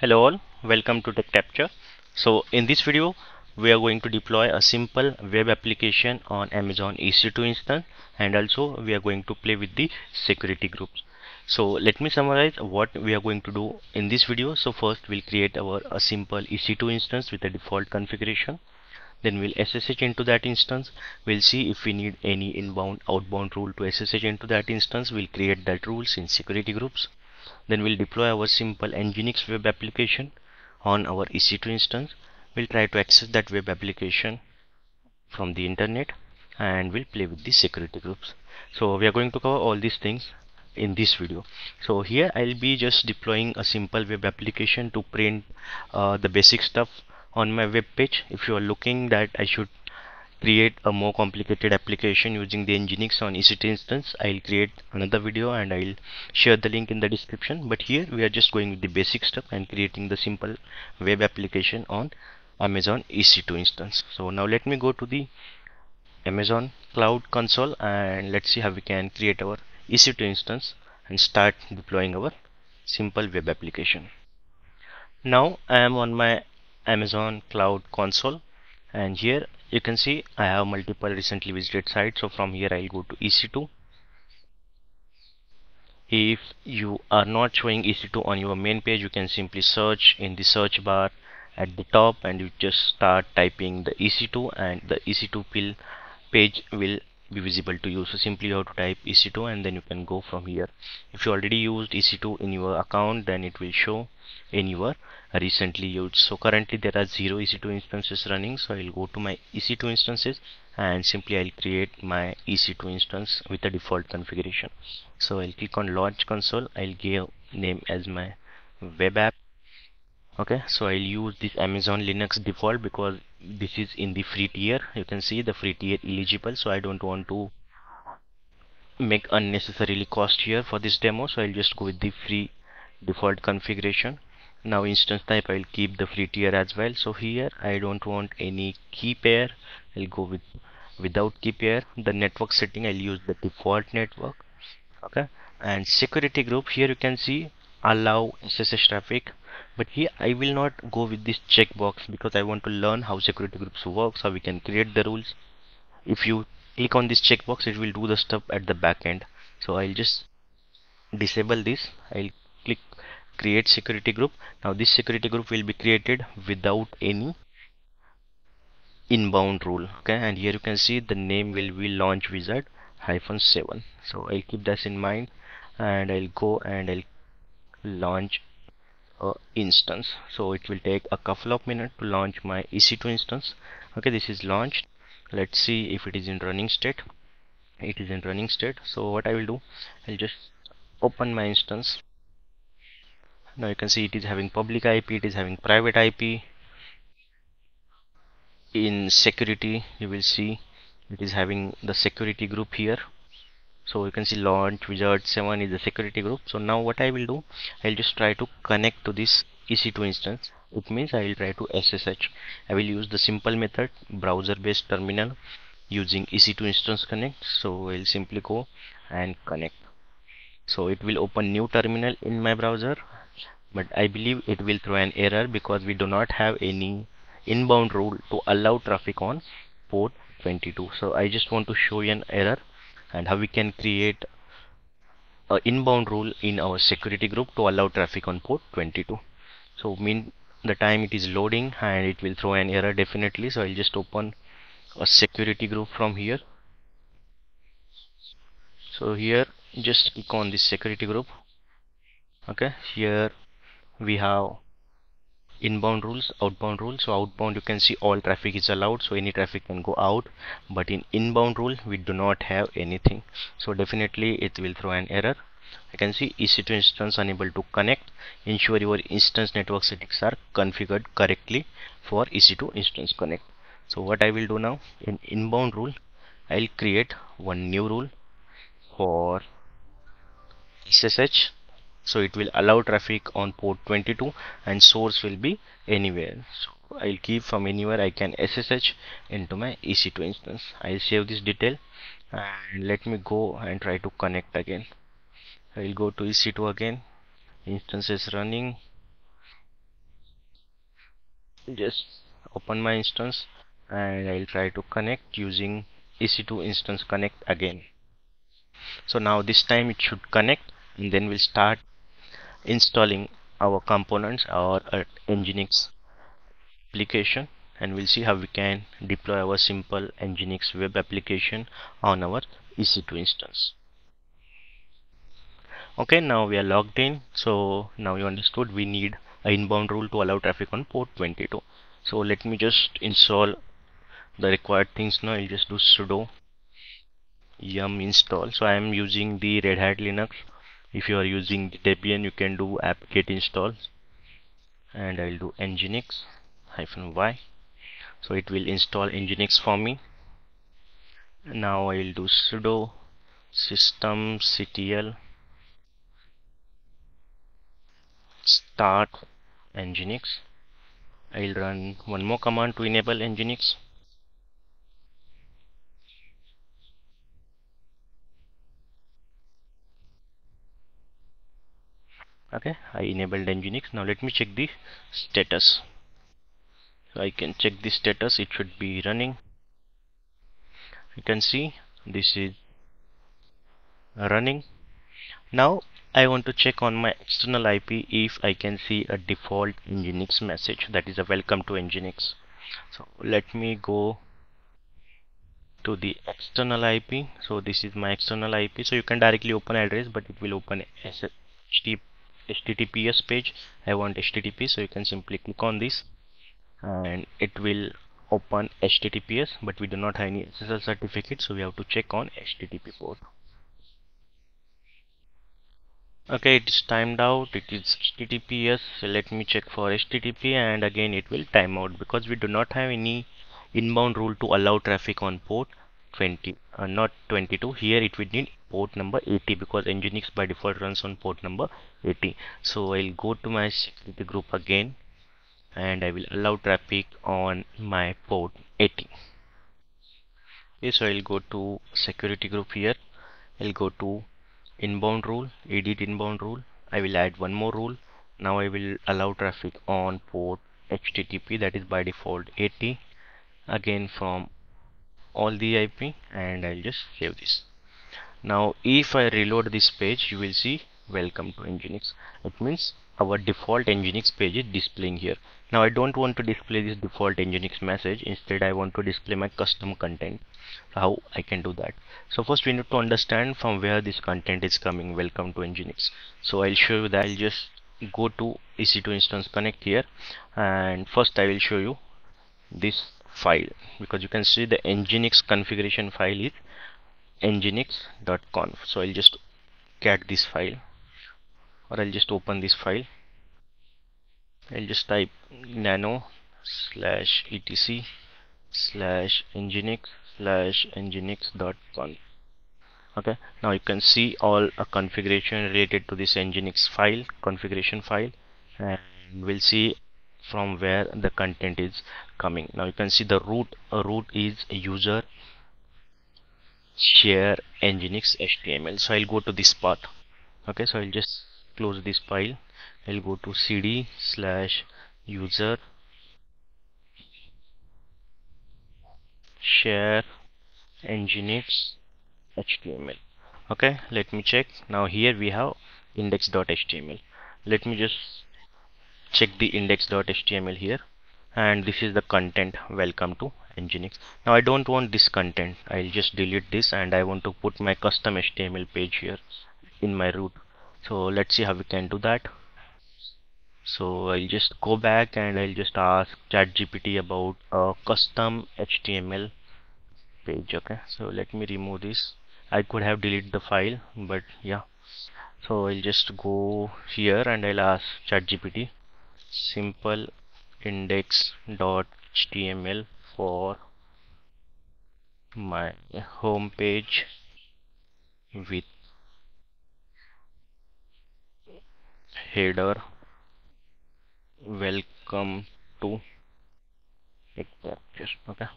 Hello all, welcome to TechTrapture. So in this video we are going to deploy a simple web application on Amazon EC2 instance, and also we are going to play with the security groups. So let me summarize what we are going to do in this video. So first we'll create a simple EC2 instance with a default configuration. Then we'll SSH into that instance. We'll see if we need any inbound outbound rule to SSH into that instance. We'll create that rules in security groups. Then we'll deploy our simple Nginx web application on our EC2 instance. We'll try to access that web application from the internet, and we'll play with the security groups. So we are going to cover all these things in this video. So here I'll be just deploying a simple web application to print the basic stuff on my web page. If you are looking that I should create a more complicated application using the Nginx on EC2 instance, I'll create another video and I'll share the link in the description. But here we are just going with the basic stuff and creating the simple web application on Amazon EC2 instance. So now let me go to the Amazon Cloud Console and let's see how we can create our EC2 instance and start deploying our simple web application. Now I am on my Amazon Cloud Console, and here you can see I have multiple recently visited sites. So from here I'll go to EC2. If you are not showing EC2 on your main page, you can simply search in the search bar at the top, and you just start typing the EC2 and the EC2 page will be visible to you. So simply you have to type EC2 and then you can go from here. If you already used EC2 in your account, then it will show in your recently used. So currently there are 0 EC2 instances running, so I'll go to my EC2 instances and simply I'll create my EC2 instance with a default configuration. So I'll click on Launch Console. I'll give name as my web app. Okay, so I'll use this Amazon Linux default because this is in the free tier. You can see the free tier eligible, so I don't want to make unnecessarily cost here for this demo, so I'll just go with the free default configuration. Now instance type, I'll keep the free tier as well. So here I don't want any key pair. I'll go with without key pair. The network setting, I'll use the default network. Okay, and security group, here you can see allow SSH traffic, but here I will not go with this checkbox because I want to learn how security groups works, how we can create the rules. If you click on this checkbox, it will do the stuff at the back end. So I'll just disable this. I'll click create security group. Now this security group will be created without any inbound rule. Okay, and here you can see the name will be launch wizard -7. So I'll keep this in mind, and I'll go and I'll launch instance. So it will take a couple of minutes to launch my EC2 instance. Okay, this is launched. Let's see if it is in running state. It is in running state. So what I will do, I'll just open my instance. Now you can see it is having public IP, it is having private IP. In security, you will see it is having the security group here. So you can see launch wizard 7 is the security group. So now what I will do, I'll just try to connect to this EC2 instance. It means I will try to SSH. I will use the simple method, browser based terminal using EC2 instance connect. So I'll simply go and connect. So it will open new terminal in my browser, but I believe it will throw an error because we do not have any inbound rule to allow traffic on port 22. So I just want to show you an error and how we can create an inbound rule in our security group to allow traffic on port 22. So mean the time it is loading, and it will throw an error definitely. So I'll just open a security group from here. So here just click on this security group. Okay, here we have inbound rules, outbound rules. So outbound, you can see all traffic is allowed, so any traffic can go out, but in inbound rule we do not have anything. So definitely it will throw an error. You can see EC2 instance unable to connect. Ensure your instance network settings are configured correctly for EC2 instance connect. So what I will do now, in inbound rule I'll create one new rule for SSH. So it will allow traffic on port 22, and source will be anywhere. So I'll keep from anywhere I can SSH into my EC2 instance. I'll save this detail, and let me go and try to connect again. I'll go to EC2 again. Instance is running. just open my instance and I'll try to connect using EC2 instance connect again. So now this time it should connect, and then we'll start installing our components or our Nginx application, and we'll see how we can deploy our simple Nginx web application on our EC2 instance. Okay, now we are logged in. So now you understood we need an inbound rule to allow traffic on port 22. So let me just install the required things now. I'll just do sudo yum install. So I am using the Red Hat Linux. If you are using the Debian, you can do apt-get install, and I'll do nginx -y. So it will install nginx for me. Now I'll do sudo systemctl start nginx. I'll run one more command to enable nginx. Okay, I enabled Nginx. Now let me check the status. So I can check the status. It should be running. You can see this is running. Now I want to check on my external IP if I can see a default Nginx message, that is a welcome to Nginx. So let me go to the external IP. So this is my external IP. So you can directly open address, but it will open HTTPS page. I want HTTP, so you can simply click on this and it will open HTTPS, but we do not have any SSL certificate, so we have to check on HTTP port. Okay, it is timed out. It is HTTPS, so let me check for HTTP, and again it will time out because we do not have any inbound rule to allow traffic on port 22. Here it would need port number 80 because Nginx by default runs on port number 80. So I'll go to my security group again and I will allow traffic on my port 80. Okay, so I'll go to security group here. I'll go to inbound rule, edit inbound rule. I will add one more rule. Now I will allow traffic on port HTTP, that is by default 80, again from all the IP, and I'll just save this. Now if I reload this page, you will see welcome to Nginx. It means our default Nginx page is displaying here. Now I don't want to display this default Nginx message. Instead I want to display my custom content. So how I can do that? So first we need to understand from where this content is coming, welcome to Nginx. So I'll show you that. I'll just go to EC2 instance connect here, and first I will show you this file, because you can see the Nginx configuration file is nginx.conf. so I'll just cat this file, or I'll just open this file. I'll just type nano/etc/nginx/nginx.conf. okay, now you can see all a configuration related to this Nginx file, configuration file, and we'll see from where the content is coming. Now you can see the root. Root is user share nginx html. So I'll go to this part. Okay, so I'll just close this file. I'll go to cd/user share nginx html. Okay, let me check. Now here we have index.html. let me just check the index.html here, and this is the content, welcome to Nginx. Now I don't want this content. I'll just delete this, and I want to put my custom HTML page here in my root. So let's see how we can do that. So I'll just go back and I'll just ask ChatGPT about a custom HTML page. Okay, so let me remove this. I could have deleted the file, but yeah. So I'll just go here and I'll ask ChatGPT simple index.html for my home page with header welcome to TechTrapture. Okay,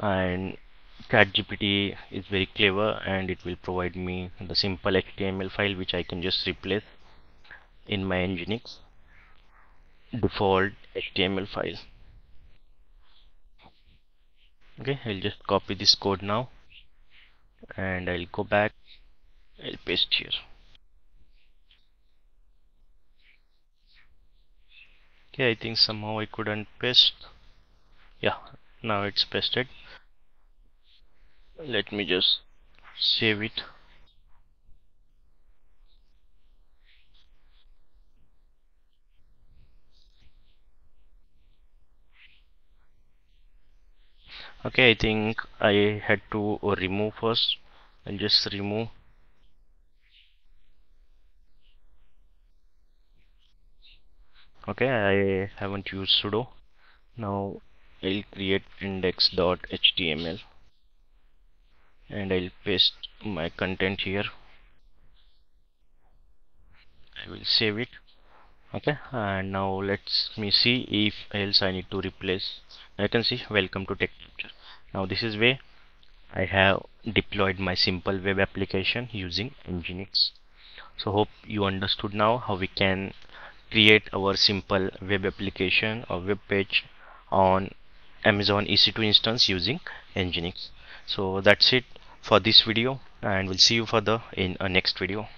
and ChatGPT is very clever, and it will provide me the simple HTML file which I can just replace in my Nginx. default HTML file. Okay, I'll just copy this code now and I'll go back, I'll paste here. Okay, I think somehow I couldn't paste. Yeah, now it's pasted. Let me just save it. Okay, I think I had to remove first. I'll just remove. Okay, I haven't used sudo. Now I'll create index.html and I'll paste my content here. I will save it. Okay, and now let me see if else I need to replace. I can see welcome to TechTrapture. Now this is where I have deployed my simple web application using Nginx. So hope you understood now how we can create our simple web application or web page on Amazon EC2 instance using Nginx. So that's it for this video, and we'll see you further in a next video.